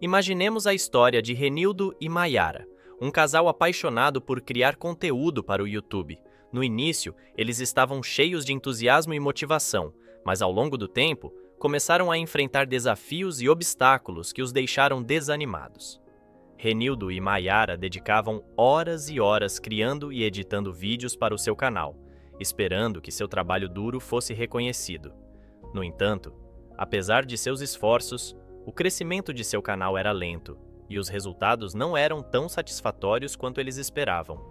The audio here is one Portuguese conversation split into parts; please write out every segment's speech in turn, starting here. Imaginemos a história de Renildo e Mayara, um casal apaixonado por criar conteúdo para o YouTube. No início, eles estavam cheios de entusiasmo e motivação, mas ao longo do tempo, começaram a enfrentar desafios e obstáculos que os deixaram desanimados. Renildo e Mayara dedicavam horas e horas criando e editando vídeos para o seu canal, esperando que seu trabalho duro fosse reconhecido. No entanto, apesar de seus esforços, o crescimento de seu canal era lento e os resultados não eram tão satisfatórios quanto eles esperavam.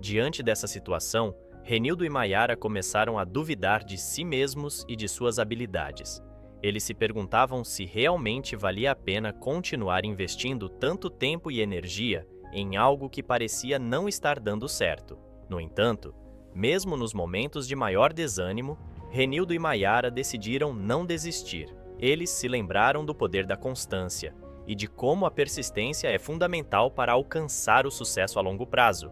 Diante dessa situação, Renildo e Mayara começaram a duvidar de si mesmos e de suas habilidades. Eles se perguntavam se realmente valia a pena continuar investindo tanto tempo e energia em algo que parecia não estar dando certo. No entanto, mesmo nos momentos de maior desânimo, Renildo e Mayara decidiram não desistir. Eles se lembraram do poder da constância e de como a persistência é fundamental para alcançar o sucesso a longo prazo.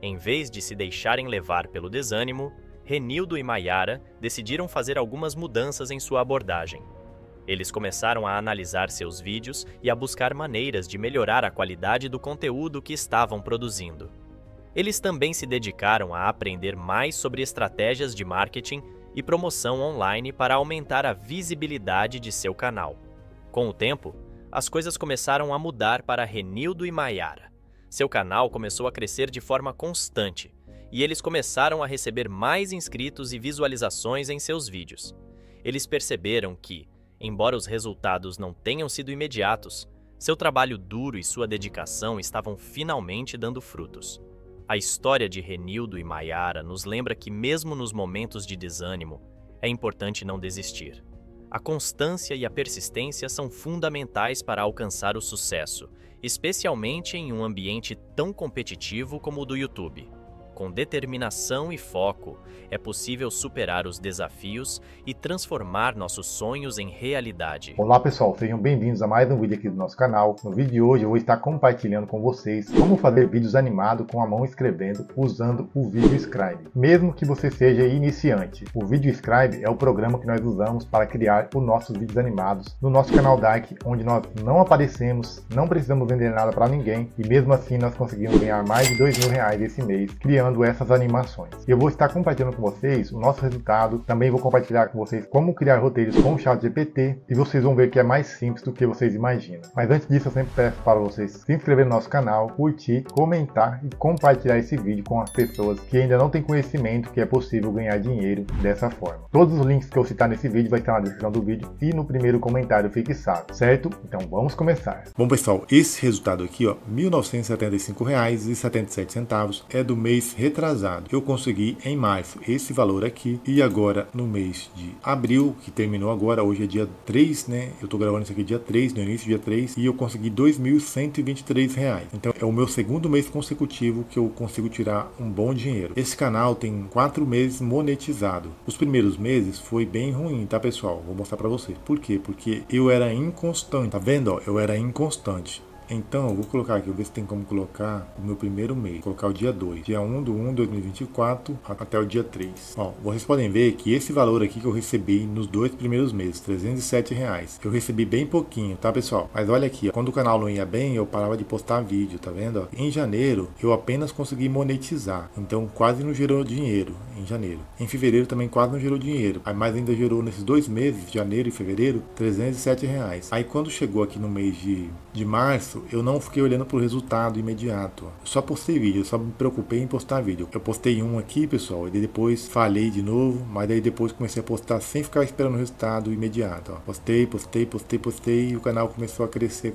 Em vez de se deixarem levar pelo desânimo, Renildo e Mayara decidiram fazer algumas mudanças em sua abordagem. Eles começaram a analisar seus vídeos e a buscar maneiras de melhorar a qualidade do conteúdo que estavam produzindo. Eles também se dedicaram a aprender mais sobre estratégias de marketing e promoção online para aumentar a visibilidade de seu canal. Com o tempo, as coisas começaram a mudar para Renildo e Mayara. Seu canal começou a crescer de forma constante, e eles começaram a receber mais inscritos e visualizações em seus vídeos. Eles perceberam que, embora os resultados não tenham sido imediatos, seu trabalho duro e sua dedicação estavam finalmente dando frutos. A história de Renildo e Mayara nos lembra que, mesmo nos momentos de desânimo, é importante não desistir. A constância e a persistência são fundamentais para alcançar o sucesso, especialmente em um ambiente tão competitivo como o do YouTube. Com determinação e foco, é possível superar os desafios e transformar nossos sonhos em realidade. Olá pessoal, sejam bem-vindos a mais um vídeo aqui do nosso canal. No vídeo de hoje eu vou estar compartilhando com vocês como fazer vídeos animados com a mão escrevendo usando o VideoScribe, mesmo que você seja iniciante. O VideoScribe é o programa que nós usamos para criar os nossos vídeos animados no nosso canal Dark, onde nós não aparecemos, não precisamos vender nada para ninguém e mesmo assim nós conseguimos ganhar mais de R$2.000 esse mês criando essas animações. Eu vou estar compartilhando com vocês o nosso resultado, também vou compartilhar com vocês como criar roteiros com o ChatGPT e vocês vão ver que é mais simples do que vocês imaginam. Mas antes disso eu sempre peço para vocês se inscrever no nosso canal, curtir, comentar e compartilhar esse vídeo com as pessoas que ainda não têm conhecimento que é possível ganhar dinheiro dessa forma. Todos os links que eu citar nesse vídeo vai estar na descrição do vídeo e no primeiro comentário fixado, certo? Então vamos começar. Bom pessoal, esse resultado aqui ó, R$ 1.975,77 é do mês retrasado. Eu consegui em março esse valor aqui e agora no mês de abril, que terminou agora, hoje é dia 3, né? Eu tô gravando isso aqui dia 3, no início do dia 3, e eu consegui R$ 2.123. Então é o meu segundo mês consecutivo que eu consigo tirar um bom dinheiro. Esse canal tem 4 meses monetizado. Os primeiros meses foi bem ruim, tá pessoal? Vou mostrar pra vocês. Por quê? Porque eu era inconstante. Tá vendo? Ó, eu era inconstante. Então, eu vou colocar aqui, eu vou ver se tem como colocar o meu primeiro mês. Vou colocar o dia 2. Dia 1/1/2024 até o dia 3. Ó, vocês podem ver que esse valor aqui que eu recebi nos dois primeiros meses, R$307. Eu recebi bem pouquinho, tá, pessoal? Mas olha aqui, ó, quando o canal não ia bem, eu parava de postar vídeo, tá vendo? Ó? Em janeiro, eu apenas consegui monetizar. Então, quase não gerou dinheiro em janeiro. Em fevereiro também quase não gerou dinheiro. Mas ainda gerou nesses dois meses, janeiro e fevereiro, R$307. Aí, quando chegou aqui no mês de março, eu não fiquei olhando pro resultado imediato. Eu só postei vídeo, eu só me preocupei em postar vídeo. Eu postei um aqui, pessoal, e depois falhei de novo, mas daí depois comecei a postar sem ficar esperando o resultado imediato. Ó. Postei e o canal começou a crescer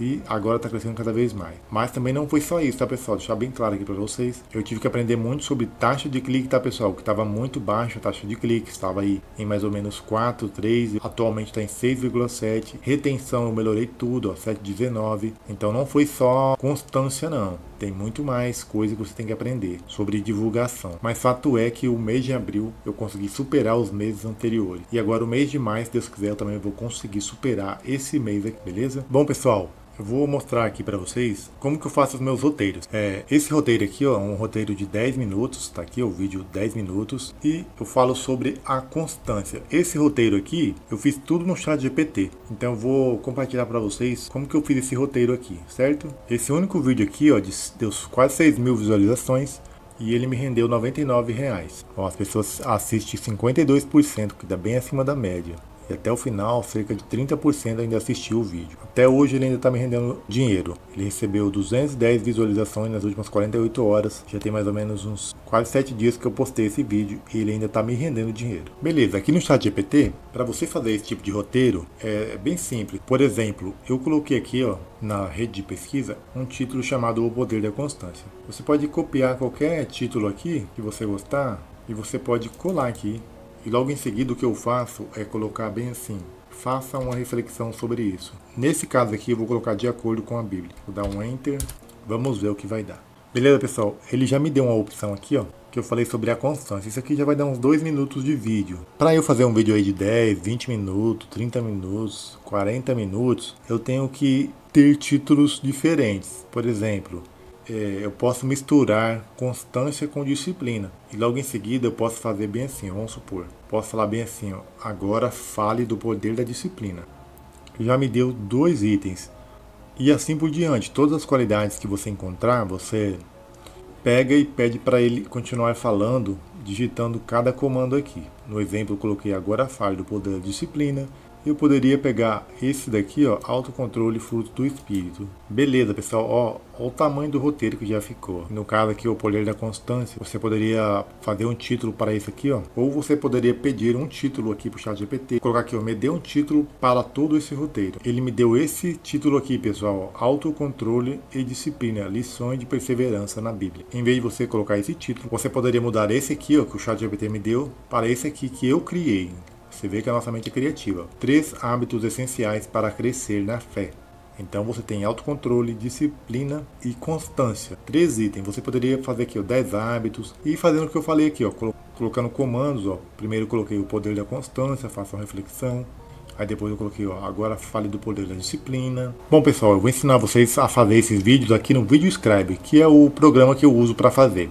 e agora tá crescendo cada vez mais. Mas também não foi só isso, tá, pessoal? Deixar bem claro aqui pra vocês. Eu tive que aprender muito sobre taxa de clique, tá, pessoal? Que tava muito baixa a taxa de clique, estava aí em mais ou menos 4, 3, atualmente tá em 6,7. Retenção, eu melhorei tudo. 7,19. Então não foi só constância não, tem muito mais coisa que você tem que aprender sobre divulgação, mas fato é que o mês de abril eu consegui superar os meses anteriores e agora o mês de maio, se Deus quiser, eu também vou conseguir superar esse mês aqui, beleza? Bom pessoal, Eu vou mostrar aqui para vocês como que eu faço os meus roteiros. Esse roteiro aqui, ó, é um roteiro de 10 minutos, tá aqui, ó, o vídeo 10 minutos, e eu falo sobre a constância. Esse roteiro aqui, eu fiz tudo no ChatGPT, então eu vou compartilhar para vocês como que eu fiz esse roteiro aqui, certo? Esse único vídeo aqui, ó, deu quase 6 mil visualizações, e ele me rendeu R$99. Ó, as pessoas assistem 52%, que dá bem acima da média. E até o final, cerca de 30% ainda assistiu o vídeo. Até hoje ele ainda está me rendendo dinheiro. Ele recebeu 210 visualizações nas últimas 48 horas. Já tem mais ou menos uns quase 7 dias que eu postei esse vídeo e ele ainda está me rendendo dinheiro. Beleza, aqui no ChatGPT, para você fazer esse tipo de roteiro, é bem simples. Por exemplo, eu coloquei aqui, ó, na rede de pesquisa, um título chamado O Poder da Constância. Você pode copiar qualquer título aqui que você gostar e você pode colar aqui. E logo em seguida o que eu faço é colocar bem assim: faça uma reflexão sobre isso. Nesse caso aqui eu vou colocar de acordo com a Bíblia. Vou dar um Enter, vamos ver o que vai dar. Beleza, pessoal, ele já me deu uma opção aqui, ó, que eu falei sobre a constância. Isso aqui já vai dar uns 2 minutos de vídeo. Para eu fazer um vídeo aí de 10, 20 minutos, 30 minutos, 40 minutos, eu tenho que ter títulos diferentes. Por exemplo, eu posso misturar constância com disciplina. E logo em seguida eu posso fazer bem assim, vamos supor. Posso falar bem assim, ó, agora fale do poder da disciplina. Já me deu 2 itens. E assim por diante, todas as qualidades que você encontrar, você pega e pede para ele continuar falando, digitando cada comando aqui. No exemplo eu coloquei agora fale do poder da disciplina. Eu poderia pegar esse daqui, ó, autocontrole fruto do espírito. Beleza, pessoal, ó, olha o tamanho do roteiro que já ficou. No caso aqui, o poder da constância, você poderia fazer um título para isso aqui, ó. Ou você poderia pedir um título aqui para o ChatGPT. Colocar aqui, ó, me dê um título para todo esse roteiro. Ele me deu esse título aqui, pessoal, ó, autocontrole e disciplina, lições de perseverança na Bíblia. Em vez de você colocar esse título, você poderia mudar esse aqui, ó, que o ChatGPT me deu, para esse aqui que eu criei. Você vê que a nossa mente é criativa. 3 hábitos essenciais para crescer na fé. Então você tem autocontrole, disciplina e constância. 3 itens. Você poderia fazer aqui, ó, 10 hábitos. E fazendo o que eu falei aqui, ó, colocando comandos, ó. Primeiro eu coloquei o poder da constância, faça uma reflexão. Aí depois eu coloquei, ó, agora fale do poder da disciplina. Bom, pessoal, eu vou ensinar vocês a fazer esses vídeos aqui no VideoScribe, que é o programa que eu uso para fazer.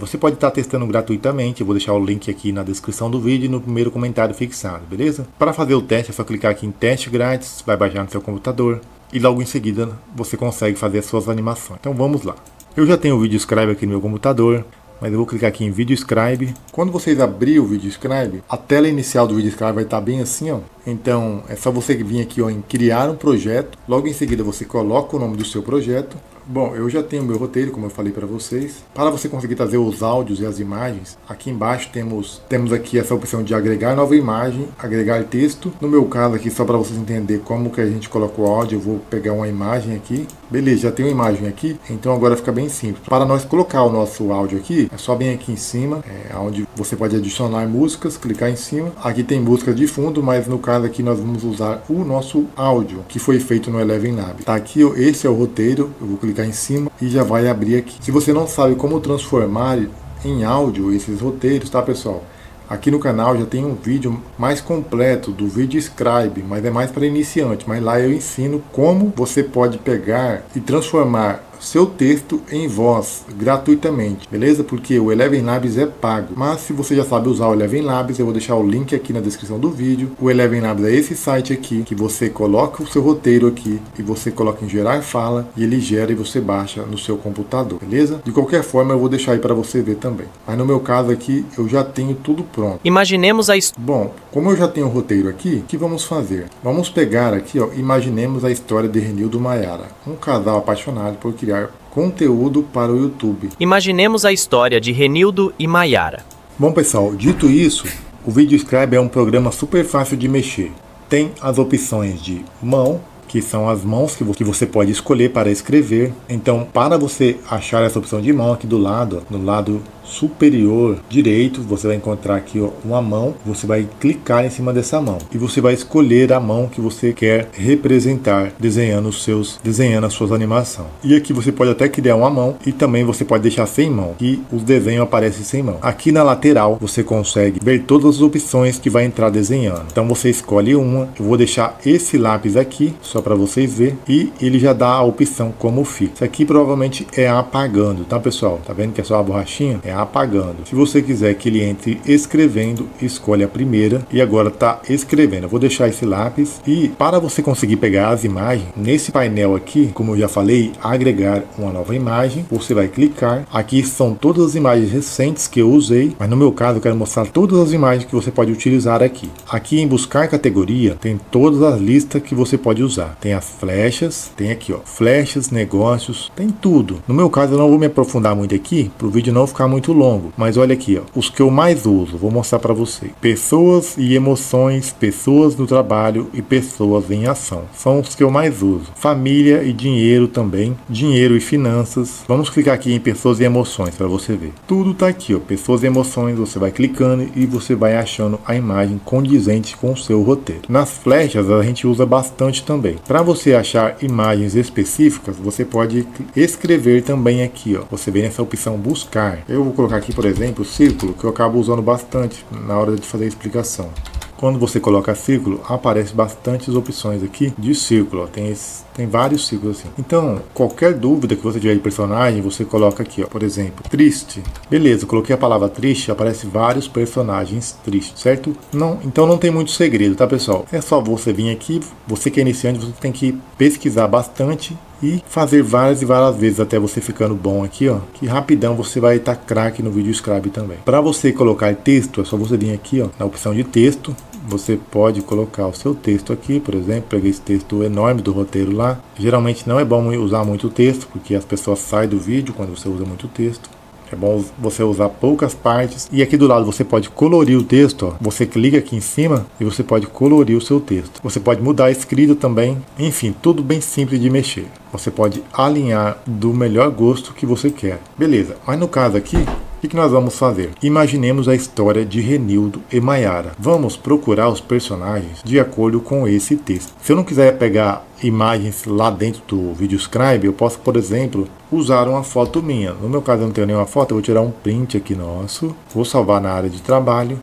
Você pode estar testando gratuitamente. Eu vou deixar o link aqui na descrição do vídeo e no primeiro comentário fixado, beleza? Para fazer o teste é só clicar aqui em teste grátis, vai baixar no seu computador e logo em seguida você consegue fazer as suas animações. Então vamos lá. Eu já tenho o VideoScribe aqui no meu computador, mas eu vou clicar aqui em VideoScribe. Quando vocês abrirem o VideoScribe, a tela inicial do VideoScribe vai estar bem assim, ó. Então é só você vir aqui, ó, em criar um projeto. Logo em seguida você coloca o nome do seu projeto. Bom, eu já tenho meu roteiro, como eu falei para vocês. Para você conseguir trazer os áudios e as imagens, aqui embaixo temos aqui essa opção de agregar nova imagem, agregar texto. No meu caso aqui, só para vocês entenderem como que a gente coloca o áudio, eu vou pegar uma imagem aqui. Beleza, já tem uma imagem aqui, então agora fica bem simples. Para nós colocar o nosso áudio aqui, é só vir aqui em cima, onde você pode adicionar músicas, clicar em cima. Aqui tem música de fundo, mas no caso aqui nós vamos usar o nosso áudio, que foi feito no ElevenLabs. Tá aqui, ó, esse é o roteiro, eu vou clicar em cima e já vai abrir aqui. Se você não sabe como transformar em áudio esses roteiros, tá, pessoal? Aqui no canal já tem um vídeo mais completo do VideoScribe, mas é mais para iniciante, mas lá eu ensino como você pode pegar e transformar seu texto em voz gratuitamente, beleza? Porque o ElevenLabs é pago, mas se você já sabe usar o ElevenLabs, eu vou deixar o link aqui na descrição do vídeo. O ElevenLabs é esse site aqui, que você coloca o seu roteiro aqui e você coloca em gerar fala e ele gera e você baixa no seu computador, beleza? De qualquer forma eu vou deixar aí para você ver também, mas no meu caso aqui eu já tenho tudo pronto. Imaginemos a história. Bom, como eu já tenho o roteiro aqui, o que vamos fazer? Vamos pegar aqui, ó, imaginemos a história de Renildo e Mayara, um casal apaixonado por criar conteúdo para o YouTube. Imaginemos a história de Renildo e Mayara. Bom, pessoal, dito isso, o VideoScribe é um programa super fácil de mexer. Tem as opções de mão, que são as mãos que você pode escolher para escrever. Então, para você achar essa opção de mão aqui do lado, ó, no lado superior direito, você vai encontrar aqui, ó, uma mão. Você vai clicar em cima dessa mão e você vai escolher a mão que você quer representar desenhando as suas animações. E aqui você pode até criar uma mão e também você pode deixar sem mão, e os desenhos aparecem sem mão. Aqui na lateral você consegue ver todas as opções que vai entrar desenhando. Então você escolhe uma. Eu vou deixar esse lápis aqui, só para vocês verem, e ele já dá a opção como fica. Isso aqui provavelmente é apagando, tá pessoal? Tá vendo que é só a borrachinha? É apagando. Se você quiser que ele entre escrevendo, escolhe a primeira e agora tá escrevendo. Eu vou deixar esse lápis e para você conseguir pegar as imagens, nesse painel aqui, como eu já falei, agregar uma nova imagem, você vai clicar. Aqui são todas as imagens recentes que eu usei, mas no meu caso eu quero mostrar todas as imagens que você pode utilizar aqui. Aqui em buscar categoria tem todas as listas que você pode usar. Tem as flechas, tem aqui ó, flechas, negócios, tem tudo. No meu caso eu não vou me aprofundar muito aqui para o vídeo não ficar muito longo, mas olha aqui ó, os que eu mais uso, vou mostrar para você. Pessoas e emoções, pessoas no trabalho e pessoas em ação. São os que eu mais uso. Família e dinheiro também, dinheiro e finanças. Vamos clicar aqui em pessoas e emoções para você ver. Tudo tá aqui ó, pessoas e emoções, você vai clicando e você vai achando a imagem condizente com o seu roteiro. Nas flechas a gente usa bastante também. Para você achar imagens específicas, você pode escrever também aqui ó. Você vem nessa opção buscar. Eu vou colocar aqui, por exemplo, o círculo, que eu acabo usando bastante na hora de fazer a explicação. Quando você coloca círculo, aparece bastantes opções aqui de círculo. Ó. Tem vários círculos assim. Então, qualquer dúvida que você tiver de personagem, você coloca aqui, ó. Por exemplo, triste. Beleza, eu coloquei a palavra triste, aparece vários personagens tristes, certo? Não, então não tem muito segredo, tá pessoal? É só você vir aqui, você que é iniciante, você tem que pesquisar bastante e fazer várias e várias vezes até você ficando bom aqui ó, que rapidão você vai estar craque no VideoScribe também. Para você colocar texto, é só você vir aqui ó, na opção de texto, você pode colocar o seu texto aqui. Por exemplo, peguei esse texto enorme do roteiro lá. Geralmente não é bom usar muito texto, porque as pessoas saem do vídeo quando você usa muito texto. É bom você usar poucas partes. E aqui do lado você pode colorir o texto, ó. Você clica aqui em cima e você pode colorir o seu texto. Você pode mudar a escrita também. Enfim, tudo bem simples de mexer. Você pode alinhar do melhor gosto que você quer. Beleza, mas no caso aqui, o que nós vamos fazer? Imaginemos a história de Renildo e Mayara. Vamos procurar os personagens de acordo com esse texto. Se eu não quiser pegar imagens lá dentro do VideoScribe, eu posso, por exemplo, usar uma foto minha. No meu caso eu não tenho nenhuma foto, eu vou tirar um print aqui nosso, vou salvar na área de trabalho.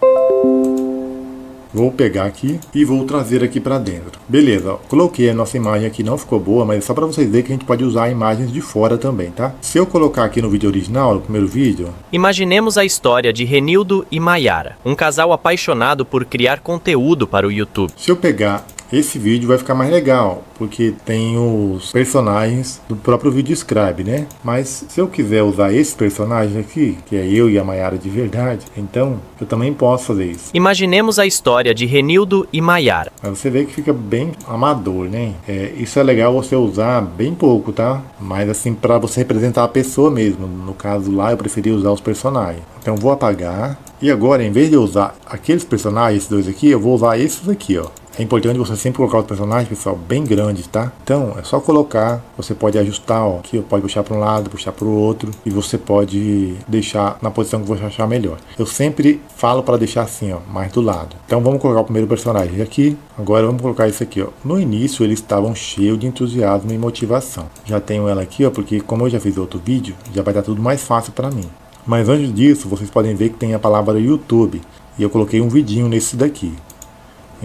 Vou pegar aqui e vou trazer aqui para dentro. Beleza, ó. Coloquei a nossa imagem aqui, não ficou boa, mas é só para vocês verem que a gente pode usar imagens de fora também, tá? Se eu colocar aqui no vídeo original, no primeiro vídeo... Imaginemos a história de Renildo e Mayara, um casal apaixonado por criar conteúdo para o YouTube. Se eu pegar esse vídeo, vai ficar mais legal, porque tem os personagens do próprio VideoScribe, né? Mas se eu quiser usar esse personagem aqui, que é eu e a Mayara de verdade, então eu também posso fazer isso. Imaginemos a história de Renildo e Mayara. Mas você vê que fica bem amador, né? Isso é legal você usar bem pouco, tá? Mas assim, para você representar a pessoa mesmo. No caso lá, eu preferi usar os personagens. Então vou apagar. E agora, em vez de usar aqueles personagens, esses dois aqui, eu vou usar esses aqui, ó. É importante você sempre colocar os personagens, pessoal, bem grandes, tá? Então, é só colocar, você pode ajustar, ó, aqui, pode puxar para um lado, puxar para o outro, e você pode deixar na posição que você achar melhor. Eu sempre falo para deixar assim, ó, mais do lado. Então, vamos colocar o primeiro personagem aqui. Agora, vamos colocar isso aqui, ó. No início, eles estavam cheios de entusiasmo e motivação. Já tenho ela aqui, ó, porque como eu já fiz outro vídeo, já vai dar tudo mais fácil para mim. Mas antes disso, vocês podem ver que tem a palavra YouTube, e eu coloquei um vidinho nesse daqui.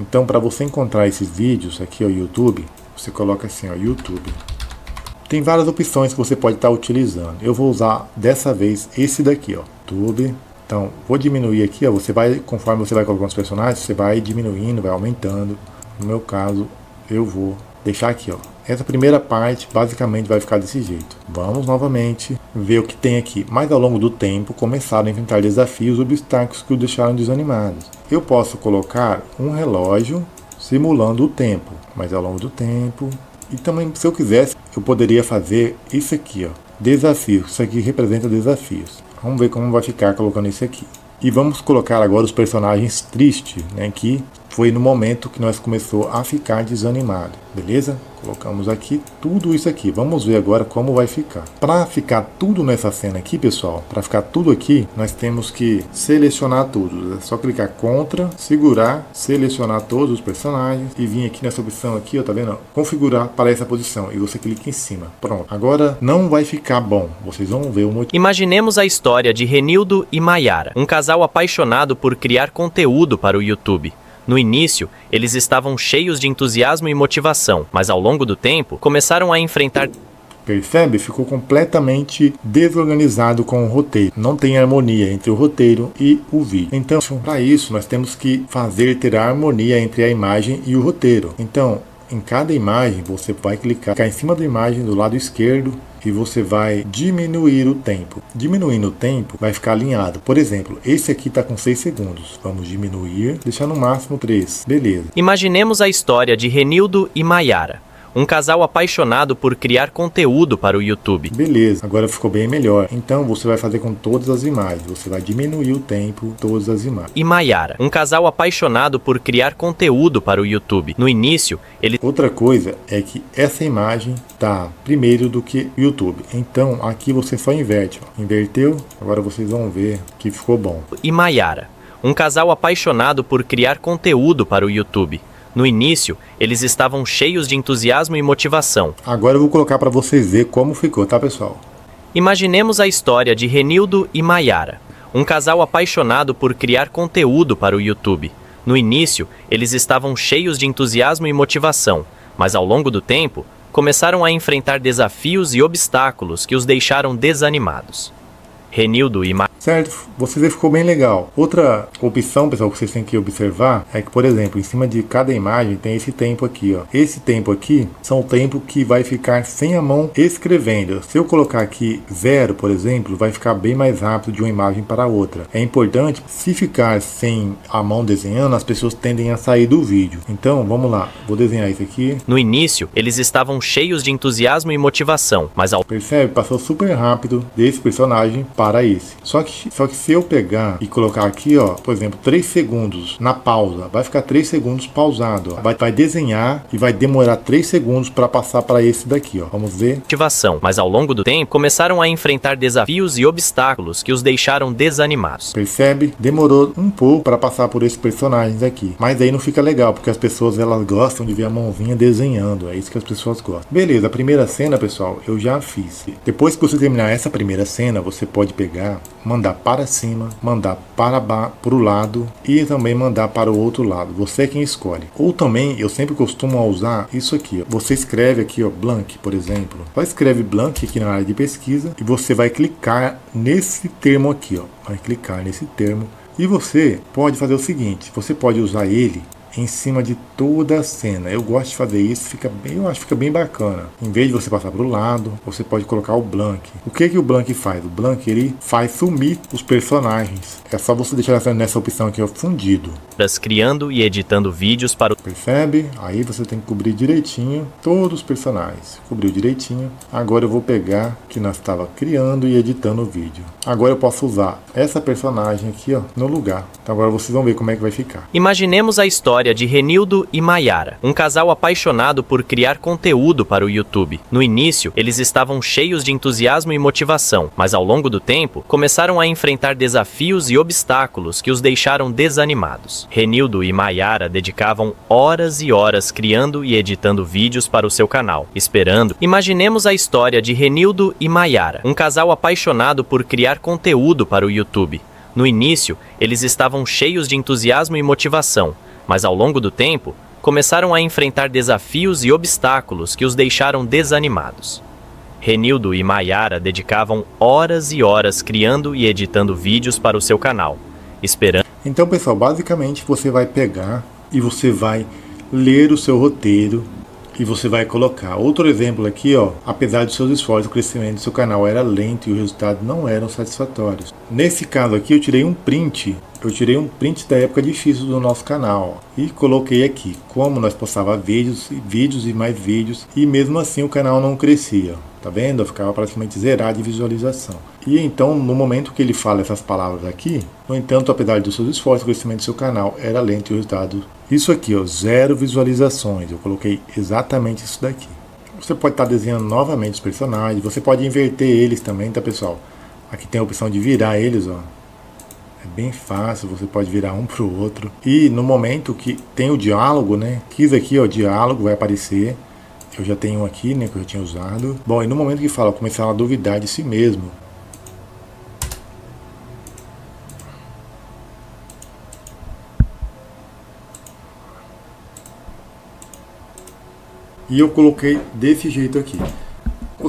Então, para você encontrar esses vídeos aqui, ó, YouTube, você coloca assim, ó, YouTube. Tem várias opções que você pode estar utilizando. Eu vou usar, dessa vez, esse daqui, ó, YouTube. Então, vou diminuir aqui, ó, você vai, conforme você vai colocando os personagens, você vai diminuindo, vai aumentando. No meu caso, eu vou deixar aqui, ó. Essa primeira parte, basicamente, vai ficar desse jeito. Vamos, novamente, ver o que tem aqui. Mas, ao longo do tempo, começaram a enfrentar desafios e obstáculos que o deixaram desanimados. Eu posso colocar um relógio simulando o tempo, mas ao longo do tempo. E também, se eu quisesse, eu poderia fazer isso aqui, ó, desafios. Isso aqui representa desafios. Vamos ver como vai ficar colocando isso aqui. E vamos colocar agora os personagens tristes, né, que foi no momento que nós começou a ficar desanimado, beleza? Colocamos aqui tudo isso aqui. Vamos ver agora como vai ficar. Para ficar tudo nessa cena aqui, pessoal, para ficar tudo aqui, nós temos que selecionar tudo. É só clicar contra, segurar, selecionar todos os personagens e vir aqui nessa opção aqui, ó, tá vendo? Configurar para essa posição e você clica em cima. Pronto. Agora não vai ficar bom. Vocês vão ver o motivo. Imaginemos a história de Renildo e Mayara, um casal apaixonado por criar conteúdo para o YouTube. No início, eles estavam cheios de entusiasmo e motivação, mas ao longo do tempo, começaram a enfrentar... Percebe? Ficou completamente desorganizado com o roteiro. Não tem harmonia entre o roteiro e o vídeo. Então, para isso, nós temos que ter a harmonia entre a imagem e o roteiro. Então, em cada imagem, você vai clicar em cima da imagem do lado esquerdo e você vai diminuir o tempo. Diminuindo o tempo, vai ficar alinhado. Por exemplo, esse aqui está com 6 segundos. Vamos diminuir, deixar no máximo 3. Beleza. Imaginemos a história de Renildo e Mayara, um casal apaixonado por criar conteúdo para o YouTube. Beleza, agora ficou bem melhor. Então você vai fazer com todas as imagens. Você vai diminuir o tempo, todas as imagens. E Mayara, um casal apaixonado por criar conteúdo para o YouTube. No início, ele... Outra coisa é que essa imagem tá primeiro do que o YouTube. Então aqui você só inverte. Ó. Inverteu, agora vocês vão ver que ficou bom. E Mayara, um casal apaixonado por criar conteúdo para o YouTube. No início, eles estavam cheios de entusiasmo e motivação. Agora eu vou colocar para vocês verem como ficou, tá, pessoal? Imaginemos a história de Renildo e Mayara, um casal apaixonado por criar conteúdo para o YouTube. No início, eles estavam cheios de entusiasmo e motivação, mas ao longo do tempo, começaram a enfrentar desafios e obstáculos que os deixaram desanimados. Renildo e Mayara. Certo, vocês vê que ficou bem legal. Outra opção, pessoal, que vocês têm que observar é que, por exemplo, em cima de cada imagem tem esse tempo aqui, ó. Esse tempo aqui são o tempo que vai ficar sem a mão escrevendo. Se eu colocar aqui 0, por exemplo, vai ficar bem mais rápido de uma imagem para outra. É importante, se ficar sem a mão desenhando, as pessoas tendem a sair do vídeo. Então, vamos lá. Vou desenhar isso aqui. No início, eles estavam cheios de entusiasmo e motivação, mas ao... Percebe? Passou super rápido desse personagem para esse. Só que se eu pegar e colocar aqui, ó, por exemplo, 3 segundos na pausa, vai ficar 3 segundos pausado, ó. Vai desenhar e vai demorar 3 segundos para passar para esse daqui, ó. Vamos ver. Motivação, mas ao longo do tempo começaram a enfrentar desafios e obstáculos que os deixaram desanimados. Percebe? Demorou um pouco para passar por esses personagens aqui, mas aí não fica legal, porque as pessoas, elas gostam de ver a mãozinha desenhando, é isso que as pessoas gostam. Beleza, a primeira cena, pessoal, eu já fiz. Depois que você terminar essa primeira cena, você pode pegar, mandar para cima, mandar para baixo, para o lado e também mandar para o outro lado. Você é quem escolhe. Ou também, eu sempre costumo usar isso aqui. Ó. Você escreve aqui, ó, blank, por exemplo. Só escreve blank aqui na área de pesquisa e você vai clicar nesse termo aqui, ó. Vai clicar nesse termo e você pode fazer o seguinte. Você pode usar ele em cima de toda a cena. Eu gosto de fazer isso, eu acho que fica bem bacana. Em vez de você passar para o lado, você pode colocar o blank. O que que o blank faz? O blank, ele faz sumir os personagens. É só você deixar nessa opção aqui, ó, fundido. Criando e editando vídeos para o... Percebe? Aí você tem que cobrir direitinho todos os personagens. Cobriu direitinho. Agora eu vou pegar que nós estava criando e editando o vídeo. Agora eu posso usar essa personagem aqui, ó, no lugar. Então agora vocês vão ver como é que vai ficar. Imaginemos a história de Renildo e Mayara, um casal apaixonado por criar conteúdo para o YouTube. No início, eles estavam cheios de entusiasmo e motivação, mas ao longo do tempo, começaram a enfrentar desafios e obstáculos que os deixaram desanimados. Renildo e Mayara dedicavam horas e horas criando e editando vídeos para o seu canal, esperando. Imaginemos a história de Renildo e Mayara, um casal apaixonado por criar conteúdo para o YouTube. No início, eles estavam cheios de entusiasmo e motivação, mas ao longo do tempo, começaram a enfrentar desafios e obstáculos que os deixaram desanimados. Renildo e Mayara dedicavam horas e horas criando e editando vídeos para o seu canal, esperando... Então, pessoal, basicamente você vai pegar e você vai ler o seu roteiro e você vai colocar. Outro exemplo aqui, ó, apesar dos seus esforços, o crescimento do seu canal era lento e os resultados não eram satisfatórios. Nesse caso aqui, eu tirei um print da época difícil do nosso canal, ó, e coloquei aqui como nós postava vídeos e mais vídeos, e mesmo assim o canal não crescia. Tá vendo? Eu ficava praticamente zerado de visualização. E então, no momento que ele fala essas palavras aqui, no entanto, apesar dos seus esforços, o crescimento do seu canal era lento e o resultado... Isso aqui, ó, 0 visualizações. Eu coloquei exatamente isso daqui. Você pode estar desenhando novamente os personagens, você pode inverter eles também, tá, pessoal? Aqui tem a opção de virar eles, ó. Bem fácil, você pode virar um para o outro. E no momento que tem o diálogo, né? Quis aqui, ó, diálogo, vai aparecer. Eu já tenho um aqui, né? Que eu já tinha usado. Bom, e no momento que fala, começar a duvidar de si mesmo. e eu coloquei desse jeito aqui.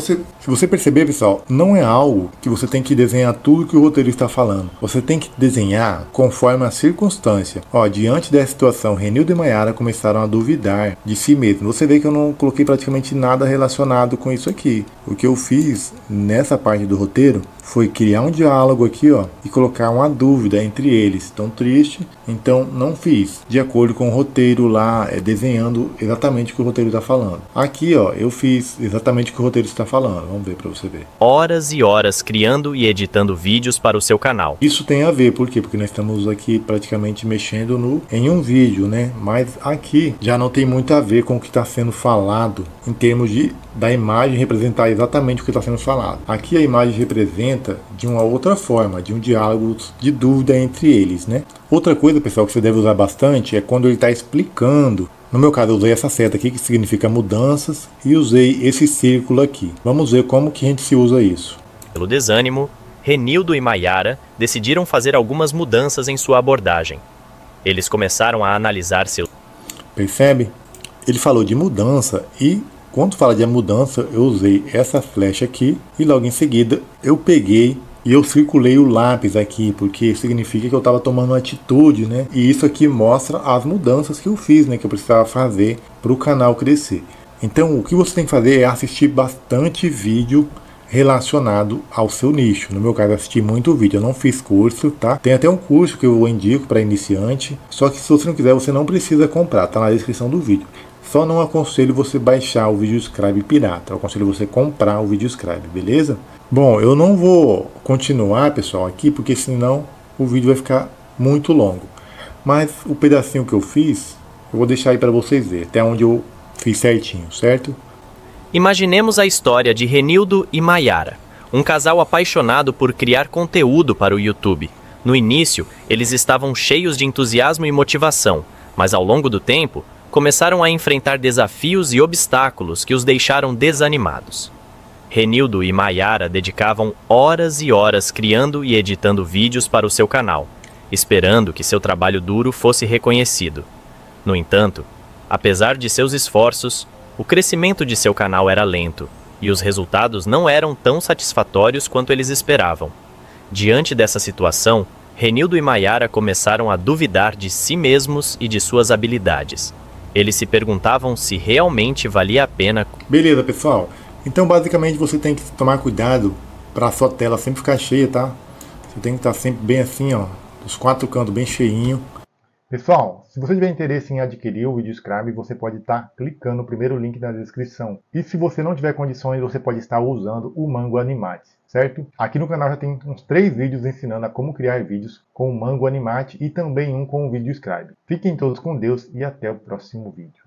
Se você perceber, pessoal, não é algo que você tem que desenhar tudo que o roteirista está falando. Você tem que desenhar conforme a circunstância. Ó, diante dessa situação, Renildo e Mayara começaram a duvidar de si mesmo. Você vê que eu não coloquei praticamente nada relacionado com isso aqui. O que eu fiz nessa parte do roteiro foi criar um diálogo aqui, ó, e colocar uma dúvida entre eles. Estão tristes, então não fiz de acordo com o roteiro lá, desenhando exatamente o que o roteiro está falando. Aqui, ó, eu fiz exatamente o que o roteiro está falando. Vamos ver para você ver. Horas e horas criando e editando vídeos para o seu canal. Isso tem a ver, por quê? Porque nós estamos aqui praticamente mexendo em um vídeo, né? Mas aqui já não tem muito a ver com o que está sendo falado em termos da imagem representar exatamente o que está sendo falado. Aqui a imagem representa de uma outra forma, de um diálogo de dúvida entre eles, né? Outra coisa, pessoal, que você deve usar bastante é quando ele está explicando. No meu caso, eu usei essa seta aqui, que significa mudanças, e usei esse círculo aqui. Vamos ver como que a gente se usa isso. Pelo desânimo, Renildo e Mayara decidiram fazer algumas mudanças em sua abordagem. Eles começaram a analisar seus... Percebe? Ele falou de mudança e... Quando fala de mudança, eu usei essa flecha aqui e logo em seguida eu peguei e eu circulei o lápis aqui, porque significa que eu estava tomando uma atitude, né? E isso aqui mostra as mudanças que eu fiz, né? Que eu precisava fazer para o canal crescer. Então, o que você tem que fazer é assistir bastante vídeo relacionado ao seu nicho. No meu caso, assisti muito vídeo, eu não fiz curso, tá? Tem até um curso que eu indico para iniciante, só que se você não quiser, você não precisa comprar, tá na descrição do vídeo. Só não aconselho você baixar o VideoScribe pirata, eu aconselho você comprar o VideoScribe, beleza? Bom, eu não vou continuar, pessoal, aqui, porque senão o vídeo vai ficar muito longo. Mas o pedacinho que eu fiz, eu vou deixar aí para vocês verem, até onde eu fiz certinho, certo? Imaginemos a história de Renildo e Mayara, um casal apaixonado por criar conteúdo para o YouTube. No início, eles estavam cheios de entusiasmo e motivação, mas ao longo do tempo, começaram a enfrentar desafios e obstáculos que os deixaram desanimados. Renildo e Mayara dedicavam horas e horas criando e editando vídeos para o seu canal, esperando que seu trabalho duro fosse reconhecido. No entanto, apesar de seus esforços, o crescimento de seu canal era lento e os resultados não eram tão satisfatórios quanto eles esperavam. Diante dessa situação, Renildo e Mayara começaram a duvidar de si mesmos e de suas habilidades. Eles se perguntavam se realmente valia a pena... Beleza, pessoal. Então, basicamente, você tem que tomar cuidado para a sua tela sempre ficar cheia, tá? Você tem que estar sempre bem assim, ó, dos quatro cantos, bem cheinho. Pessoal, se você tiver interesse em adquirir o VideoScribe, você pode estar clicando no primeiro link na descrição. E se você não tiver condições, você pode estar usando o Mango Animate, certo? Aqui no canal já tem uns 3 vídeos ensinando a como criar vídeos com o Mango Animate e também um com o VideoScribe. Fiquem todos com Deus e até o próximo vídeo.